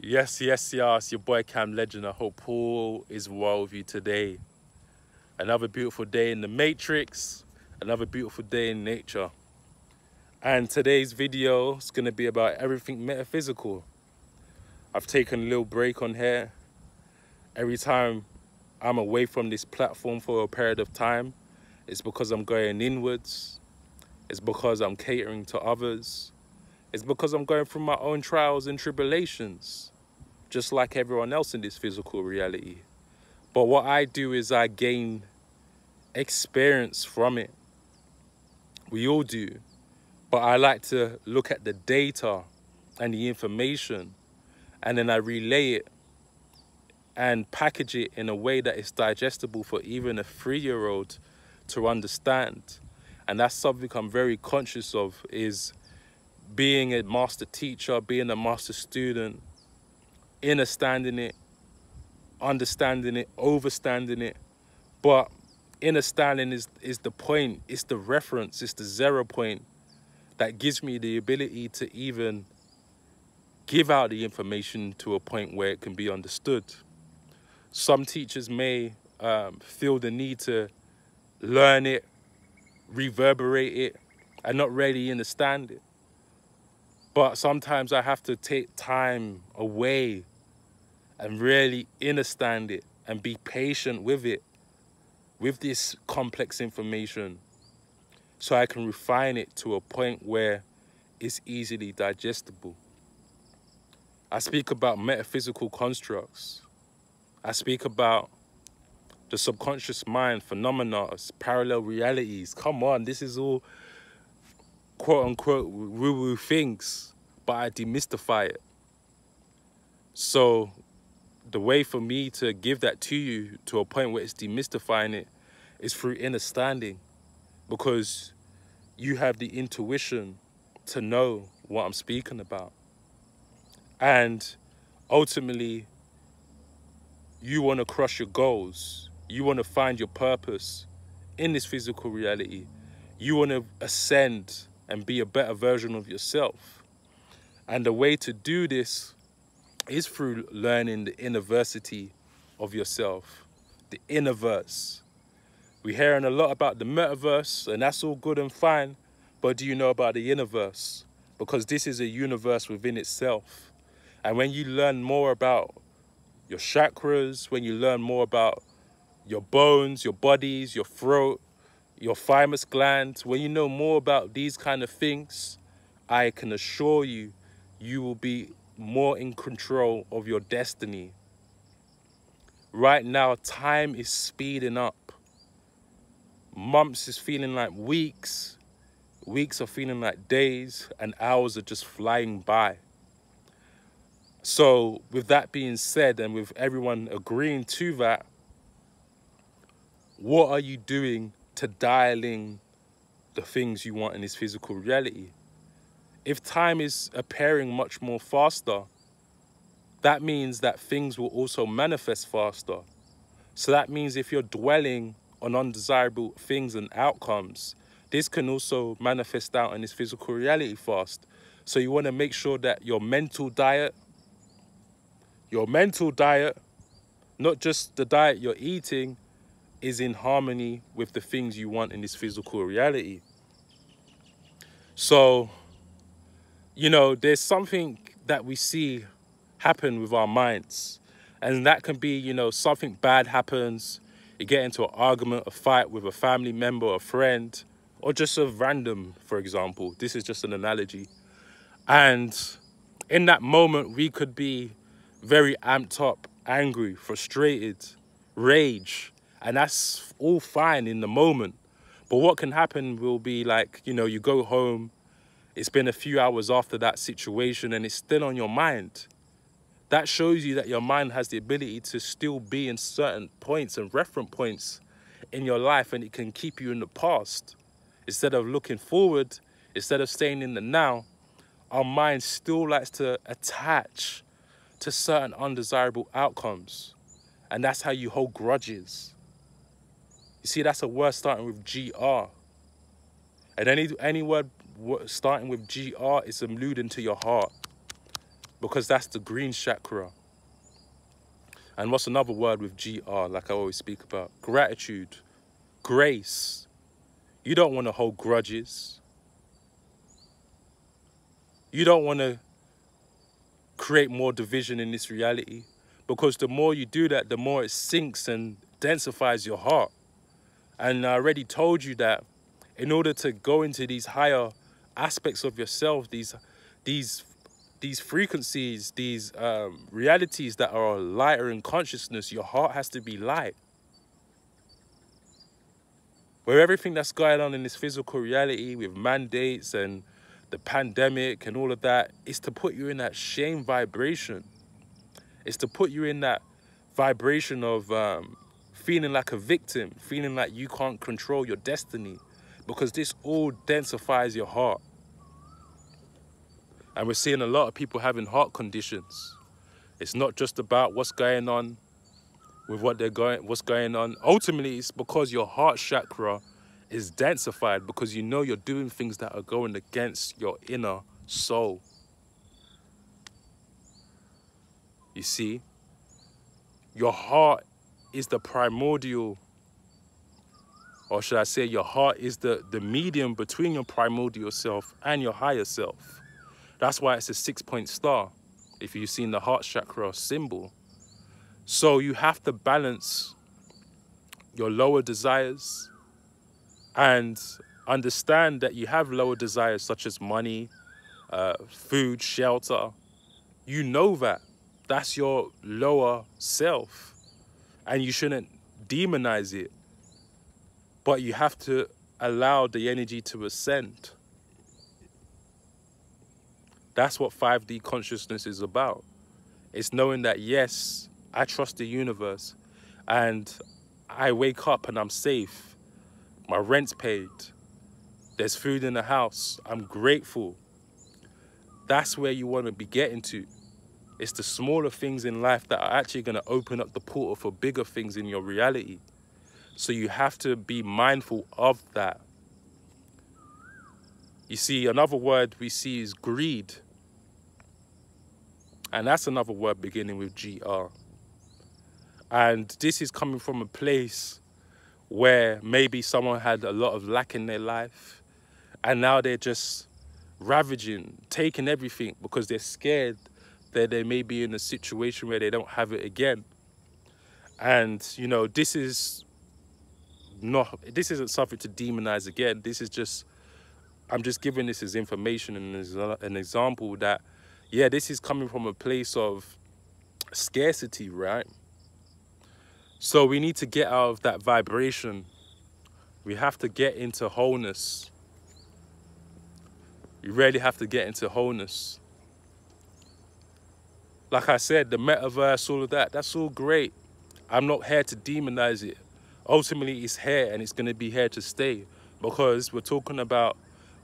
Yes, your boy Kam Legend. I hope all is well with you today. Another beautiful day in the Matrix, another beautiful day in nature. And today's video is going to be about everything metaphysical. I've taken a little break on here. Every time I'm away from this platform for a period of time, it's because I'm going inwards. It's because I'm catering to others. It's because I'm going through my own trials and tribulations, just like everyone else in this physical reality. But what I do is I gain experience from it. We all do. But I like to look at the data and the information, and then I relay it and package it in a way that is digestible for even a 3-year-old to understand. And that's something I'm very conscious of, is being a master teacher, being a master student, understanding it, overstanding it. But understanding is the point, it's the reference, it's the zero point that gives me the ability to even give out the information to a point where it can be understood. Some teachers may feel the need to learn it, reverberate it, and not really understand it. But sometimes I have to take time away and really understand it and be patient with it, with this complex information, so I can refine it to a point where it's easily digestible. I speak about metaphysical constructs. I speak about the subconscious mind, phenomena, parallel realities. Come on, this is all quote-unquote woo-woo things, but I demystify it. So the way for me to give that to you to a point where it's demystifying it is through understanding, because you have the intuition to know what I'm speaking about. And ultimately, you want to crush your goals. You want to find your purpose in this physical reality. You want to ascend and be a better version of yourself. And the way to do this is through learning the InnerVerse of yourself, the InnerVerse. We're hearing a lot about the metaverse, and that's all good and fine, but do you know about the InnerVerse? Because this is a universe within itself. And when you learn more about your chakras, when you learn more about your bones, your bodies, your throat, your thymus gland, when you know more about these kind of things, I can assure you, you will be more in control of your destiny. Right now, time is speeding up. Months is feeling like weeks. Weeks are feeling like days, and hours are just flying by. So with that being said, and with everyone agreeing to that, what are you doing to dial in the things you want in this physical reality? If time is appearing much more faster, that means that things will also manifest faster. So that means if you're dwelling on undesirable things and outcomes, this can also manifest out in this physical reality fast. So you want to make sure that your mental diet, not just the diet you're eating, is in harmony with the things you want in this physical reality. So, you know, there's something that we see happen with our minds. And that can be, you know, something bad happens. You get into an argument, a fight with a family member, a friend, or just a random, for example. This is just an analogy. And in that moment, we could be very amped up, angry, frustrated, rage. And that's all fine in the moment. But what can happen will be like, you know, you go home. It's been a few hours after that situation and it's still on your mind. That shows you that your mind has the ability to still be in certain points and reference points in your life, and it can keep you in the past. Instead of looking forward, instead of staying in the now, our mind still likes to attach to certain undesirable outcomes. And that's how you hold grudges. You see, that's a word starting with GR. And any word starting with GR is alluding to your heart. because that's the green chakra. And what's another word with GR, like I always speak about? Gratitude, grace. You don't want to hold grudges. You don't want to create more division in this reality, because the more you do that, the more it sinks and densifies your heart. And I already told you that in order to go into these higher aspects of yourself, these frequencies, these realities that are lighter in consciousness, your heart has to be light. Where everything that's going on in this physical reality with mandates and the pandemic and all of that is to put you in that shame vibration. It's to put you in that vibration of feeling like a victim, feeling like you can't control your destiny, because this all densifies your heart. And we're seeing a lot of people having heart conditions. It's not just about what's going on with what's going on. Ultimately, it's because your heart chakra is densified, because you know you're doing things that are going against your inner soul. You see, your heart is the primordial, or should I say your heart is the medium between your primordial self and your higher self. That's why it's a 6-point star, if you've seen the heart chakra symbol. So you have to balance your lower desires and understand that you have lower desires such as money, food, shelter. You know that. That's your lower self. And you shouldn't demonize it. But you have to allow the energy to ascend. That's what 5D consciousness is about. It's knowing that, yes, I trust the universe and I wake up and I'm safe. My rent's paid. There's food in the house. I'm grateful. That's where you want to be getting to. It's the smaller things in life that are actually going to open up the portal for bigger things in your reality. So you have to be mindful of that. You see, another word we see is greed. And that's another word beginning with GR. And this is coming from a place where maybe someone had a lot of lack in their life, and now they're just ravaging, taking everything, because they're scared that they may be in a situation where they don't have it again. And, you know, this isn't something to demonize again. This is just, I'm just giving this as information and as an example that, yeah, this is coming from a place of scarcity, right? So we need to get out of that vibration. We have to get into wholeness. You really have to get into wholeness. Like I said, the metaverse, all of that, that's all great. I'm not here to demonize it. Ultimately, it's here and it's going to be here to stay, because we're talking about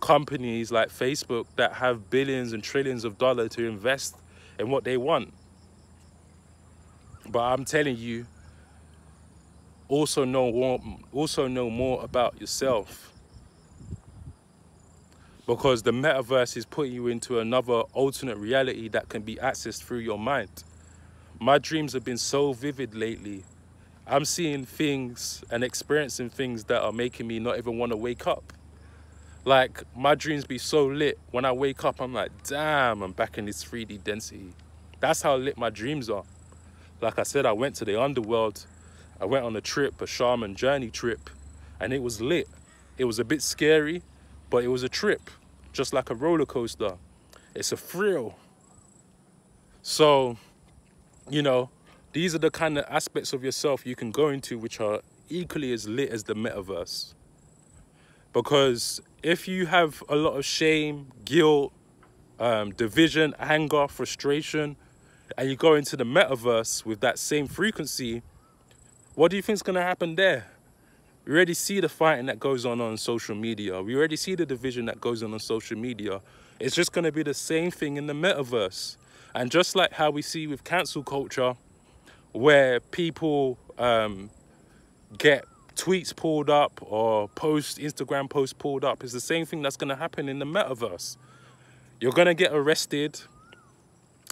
companies like Facebook that have billions and trillions of dollars to invest in what they want. But I'm telling you, also know more about yourself, because the metaverse is putting you into another alternate reality that can be accessed through your mind. My dreams have been so vivid lately. I'm seeing things and experiencing things that are making me not even want to wake up. Like, my dreams be so lit. When I wake up, I'm like, damn, I'm back in this 3D density. That's how lit my dreams are. Like I said, I went to the underworld. I went on a trip, a shaman journey trip, and it was lit. It was a bit scary, but it was a trip, just like a roller coaster. It's a thrill. So, you know, these are the kind of aspects of yourself you can go into which are equally as lit as the metaverse. Because if you have a lot of shame, guilt, division, anger, frustration, and you go into the metaverse with that same frequency, what do you think is going to happen there? We already see the fighting that goes on social media. We already see the division that goes on social media. It's just going to be the same thing in the metaverse. And just like how we see with cancel culture, where people get tweets pulled up or Instagram posts pulled up, is the same thing that's going to happen in the metaverse. You're going to get arrested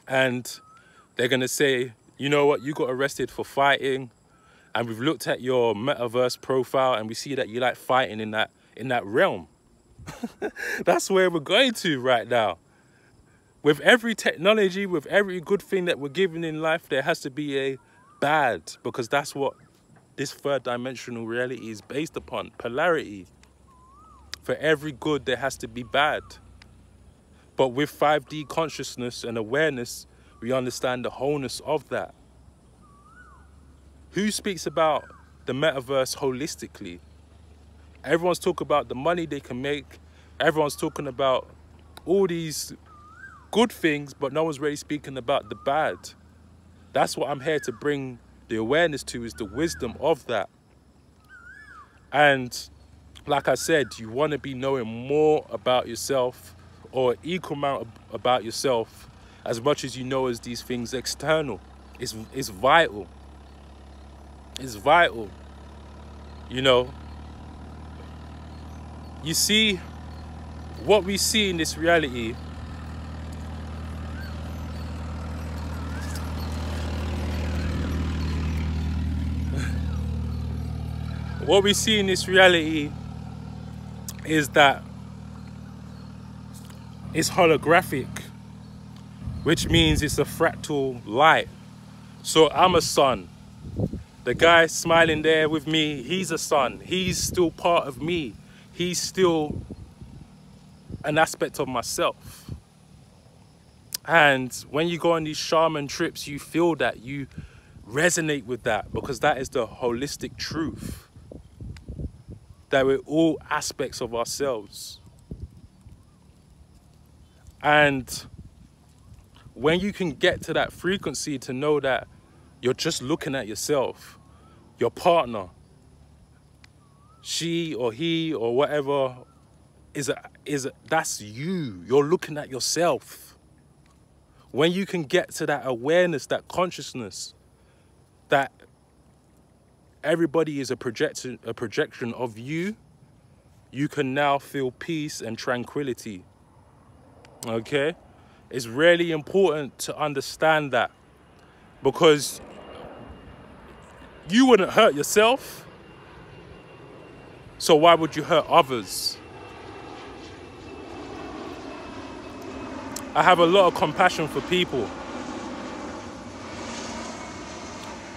and they're going to say, you know what, you got arrested for fighting, and we've looked at your metaverse profile and we see that you like fighting in that realm. That's where we're going to right now. With every technology, with every good thing that we're given in life, there has to be a bad, because that's what this third dimensional reality is based upon, polarity. For every good, there has to be bad. But with 5D consciousness and awareness, we understand the wholeness of that. Who speaks about the metaverse holistically? Everyone's talking about the money they can make. Everyone's talking about all these good things, but no one's really speaking about the bad. That's what I'm here to bring the awareness to, is the wisdom of that. And like I said, you want to be knowing more about yourself, or equal amount about yourself, as much as you know as these things external. It's vital. It's vital. You know, you see what we see in this reality. What we see in this reality is that it's holographic, which means it's a fractal light. So I'm a sun. The guy smiling there with me, he's a sun. He's still part of me. He's still an aspect of myself. And when you go on these shaman trips, you feel that, you resonate with that, because that is the holistic truth, that we're all aspects of ourselves. And when you can get to that frequency to know that you're just looking at yourself, your partner, she or he or whatever that's you. You're looking at yourself. When you can get to that awareness, that consciousness, that everybody is a projection of you, you can now feel peace and tranquility. Okay? It's really important to understand that, because you wouldn't hurt yourself. So why would you hurt others? I have a lot of compassion for people.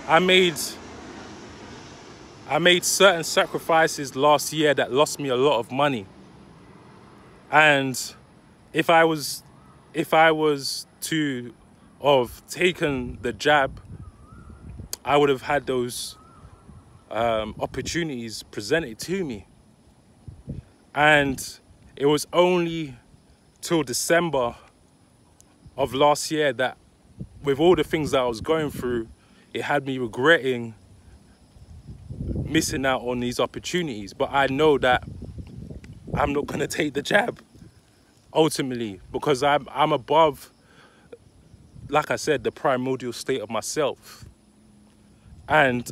I made certain sacrifices last year that lost me a lot of money. And if I was to have taken the jab, I would have had those opportunities presented to me. And it was only till December of last year that, with all the things that I was going through, it had me regretting missing out on these opportunities. But I know that I'm not going to take the jab ultimately, because I'm above, like I said, the primordial state of myself. And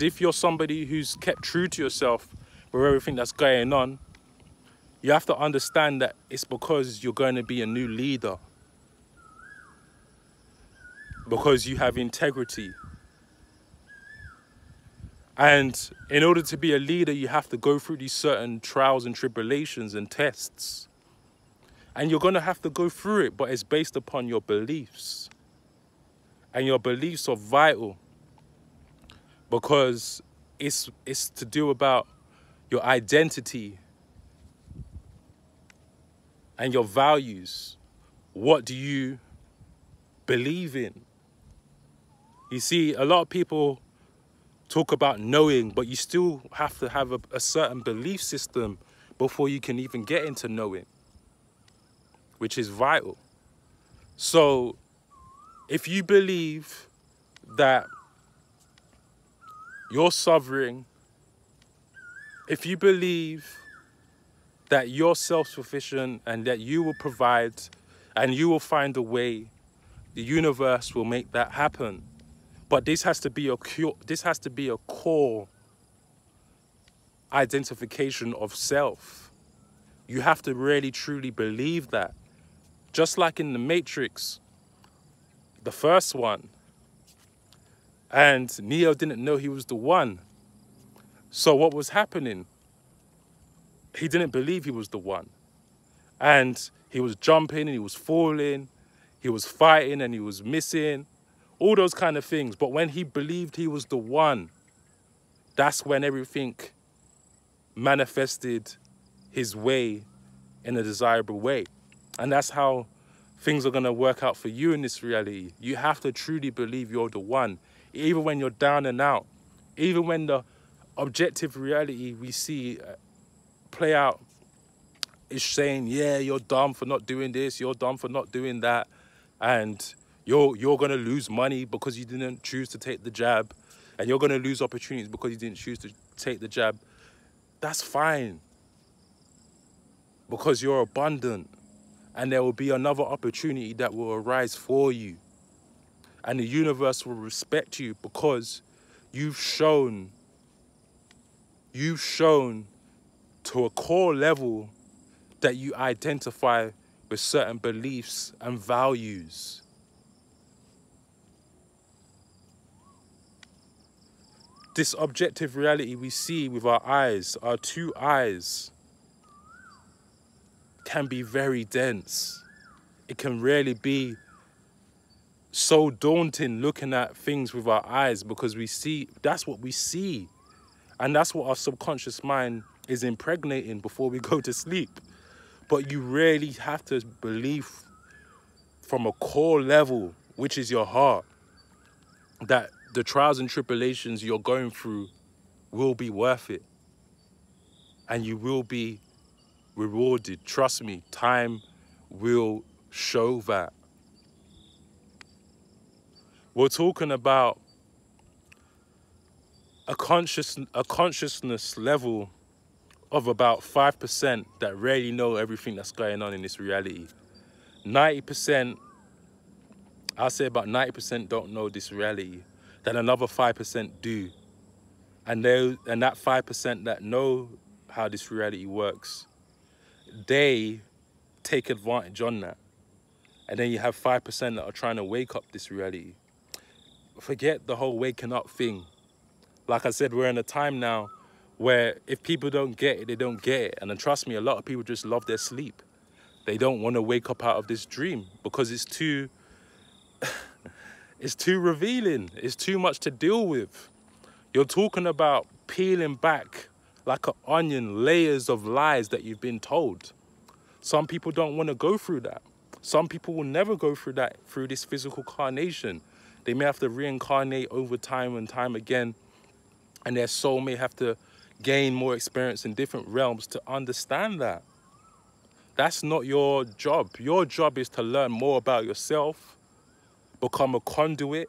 if you're somebody who's kept true to yourself with everything that's going on, you have to understand that it's because you're going to be a new leader, because you have integrity. And in order to be a leader, you have to go through these certain trials and tribulations and tests, and you're going to have to go through it, but it's based upon your beliefs, and your beliefs are vital. Because it's to do about your identity and your values. What do you believe in? You see, a lot of people talk about knowing, but you still have to have a certain belief system before you can even get into knowing, which is vital. So if you believe that you're sovereign, if you believe that you're self-sufficient and that you will provide and you will find a way, the universe will make that happen. But this has to be a core identification of self. You have to really truly believe that. Just like in the Matrix, the first one. And Neo didn't know he was the one. So what was happening? He didn't believe he was the one. And he was jumping and he was falling. He was fighting and he was missing. All those kind of things. But when he believed he was the one, that's when everything manifested his way in a desirable way. And that's how things are going to work out for you in this reality. You have to truly believe you're the one. Even when you're down and out. Even when the objective reality we see play out is saying, yeah, you're dumb for not doing this. You're dumb for not doing that. And you're going to lose money because you didn't choose to take the jab. And you're going to lose opportunities because you didn't choose to take the jab. That's fine. Because you're abundant. And there will be another opportunity that will arise for you. And the universe will respect you because you've shown to a core level that you identify with certain beliefs and values. This objective reality we see with our eyes, our two eyes, can be very dense. It can really be so daunting looking at things with our eyes because we see, that's what we see. And that's what our subconscious mind is impregnating before we go to sleep. But you really have to believe from a core level, which is your heart, that the trials and tribulations you're going through will be worth it. And you will be rewarded. Trust me, time will show that. We're talking about a consciousness level of about 5% that really know everything that's going on in this reality. 90%, I'll say about 90% don't know this reality. Then another 5% do. And that 5% that know how this reality works, they take advantage on that. And then you have 5% that are trying to wake up this reality. Forget the whole waking up thing. Like I said, we're in a time now where if people don't get it, they don't get it. And then trust me, a lot of people just love their sleep. They don't want to wake up out of this dream because it's too it's too revealing. It's too much to deal with. You're talking about peeling back like an onion, layers of lies that you've been told. Some people don't want to go through that. Some people will never go through that through this physical carnation. They may have to reincarnate over time and time again. And their soul may have to gain more experience in different realms to understand that. That's not your job. Your job is to learn more about yourself, become a conduit,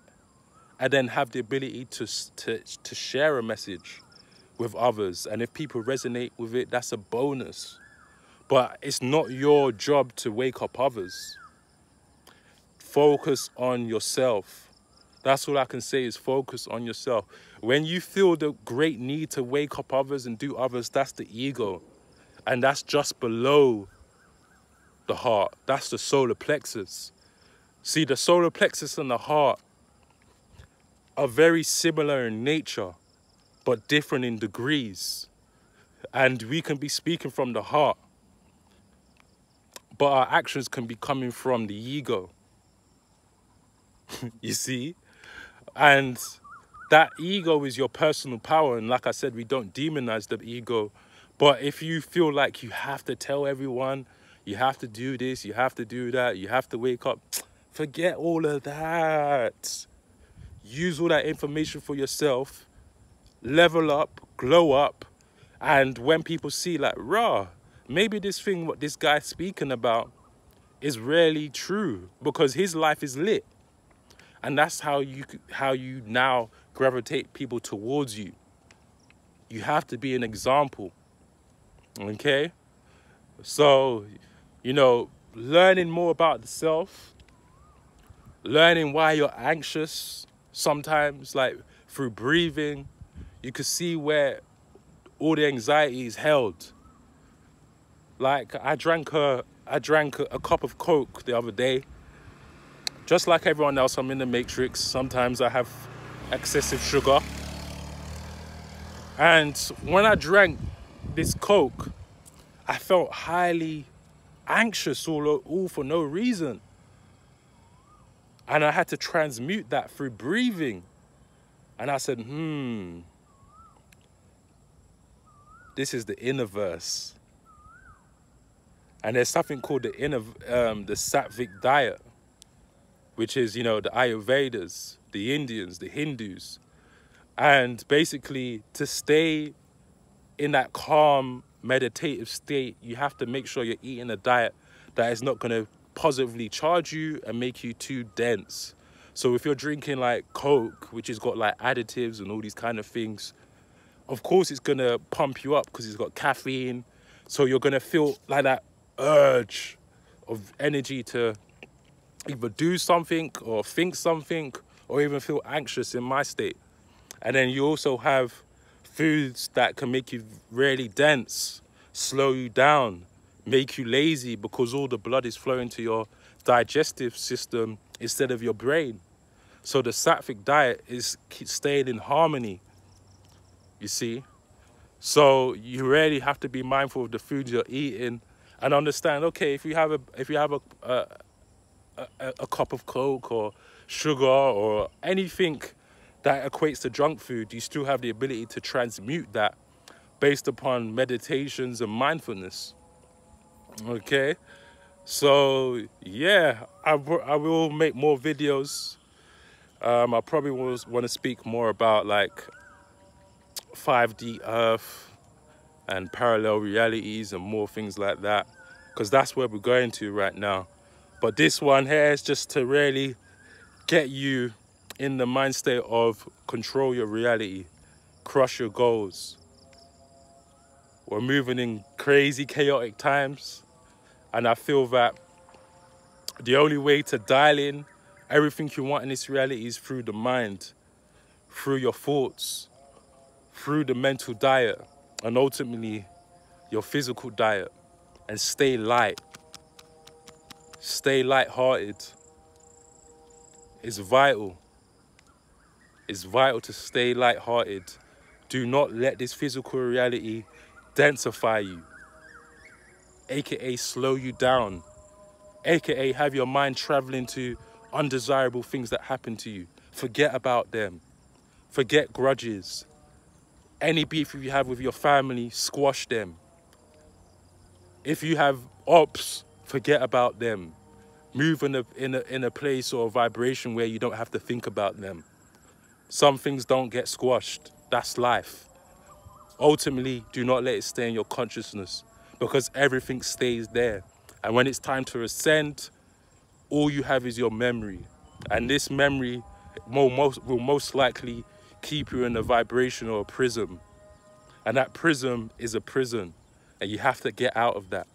and then have the ability to share a message with others. And if people resonate with it, that's a bonus. But it's not your job to wake up others. Focus on yourself. That's all I can say is focus on yourself. When you feel the great need to wake up others and do others, that's the ego. And that's just below the heart. That's the solar plexus. See, the solar plexus and the heart are very similar in nature, but different in degrees. And we can be speaking from the heart, but our actions can be coming from the ego. You see? And that ego is your personal power. And like I said, we don't demonize the ego. But if you feel like you have to tell everyone, you have to do this, you have to do that, you have to wake up, forget all of that. Use all that information for yourself. Level up, glow up. And when people see like, rah, maybe this thing, what this guy's speaking about is really true because his life is lit. And that's how you now gravitate people towards you. You have to be an example, okay? So, you know, learning more about the self, learning why you're anxious sometimes, like through breathing, you can see where all the anxiety is held. Like I drank a cup of Coke the other day. Just like everyone else, I'm in the matrix. Sometimes I have excessive sugar. And when I drank this Coke, I felt highly anxious all for no reason. And I had to transmute that through breathing. And I said, this is the InnerVerse. And there's something called the Sattvic diet, which is, you know, the Ayurvedas, the Indians, the Hindus. And basically, to stay in that calm, meditative state, you have to make sure you're eating a diet that is not going to positively charge you and make you too dense. So if you're drinking like Coke, which has got like additives and all these kind of things, of course it's going to pump you up because it's got caffeine. So you're going to feel like that urge of energy to either do something or think something or even feel anxious in my state. And then you also have foods that can make you really dense, slow you down, make you lazy because all the blood is flowing to your digestive system instead of your brain. So the Sattvic diet is staying in harmony, you see. So you really have to be mindful of the food you're eating and understand, okay, if you have a cup of Coke or sugar or anything that equates to junk food, you still have the ability to transmute that based upon meditations and mindfulness. Okay, so yeah, I will make more videos. I probably will want to speak more about like 5D Earth and parallel realities and more things like that, because that's where we're going to right now. But this one here is just to really get you in the mind state of control your reality, crush your goals. We're moving in crazy, chaotic times. And I feel that the only way to dial in everything you want in this reality is through the mind, through your thoughts, through the mental diet, and ultimately your physical diet. And stay light. Stay light-hearted. It's vital. It's vital to stay light-hearted. Do not let this physical reality densify you, aka slow you down, aka have your mind traveling to undesirable things that happen to you. Forget about them. Forget grudges. Any beef you have with your family, squash them. If you have ops, forget about them. Move in a place or a vibration where you don't have to think about them. Some things don't get squashed. That's life. Ultimately, do not let it stay in your consciousness, because everything stays there. And when it's time to ascend, all you have is your memory. And this memory will most likely keep you in a vibration or a prism. And that prism is a prison. And you have to get out of that.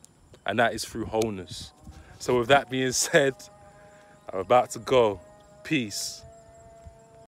And that is through wholeness. So with that being said, I'm about to go. Peace.